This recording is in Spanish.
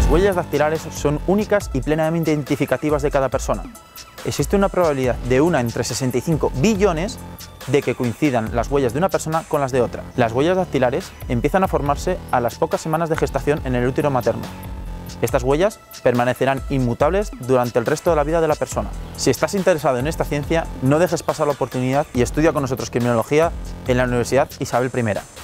Las huellas dactilares son únicas y plenamente identificativas de cada persona. Existe una probabilidad de 1 entre 65 billones de que coincidan las huellas de una persona con las de otra. Las huellas dactilares empiezan a formarse a las pocas semanas de gestación en el útero materno. Estas huellas permanecerán inmutables durante el resto de la vida de la persona. Si estás interesado en esta ciencia, no dejes pasar la oportunidad y estudia con nosotros criminología en la Universidad Isabel I.